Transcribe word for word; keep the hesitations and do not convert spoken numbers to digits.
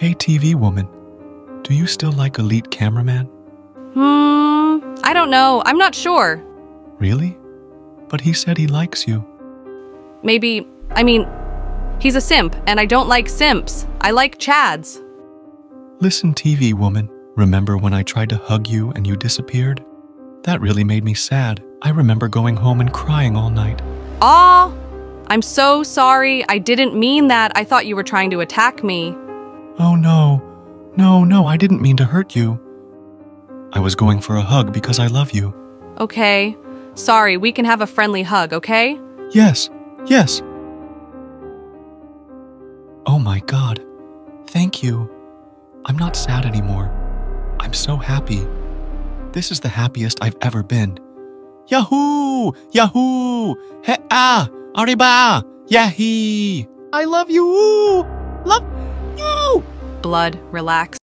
Hey T V woman, do you still like Elite Cameraman? Hmm, I don't know. I'm not sure. Really? But he said he likes you. Maybe, I mean, he's a simp, and I don't like simps. I like chads. Listen, T V woman, remember when I tried to hug you and you disappeared? That really made me sad. I remember going home and crying all night. Aw, I'm so sorry. I didn't mean that. I thought you were trying to attack me. Oh no, no, no, I didn't mean to hurt you. I was going for a hug because I love you. Okay, sorry, we can have a friendly hug, okay? Yes, yes. Oh my God, thank you. I'm not sad anymore. I'm so happy. This is the happiest I've ever been. Yahoo, yahoo, hea, arriba, yahi. I love you, love you. Blood, relax.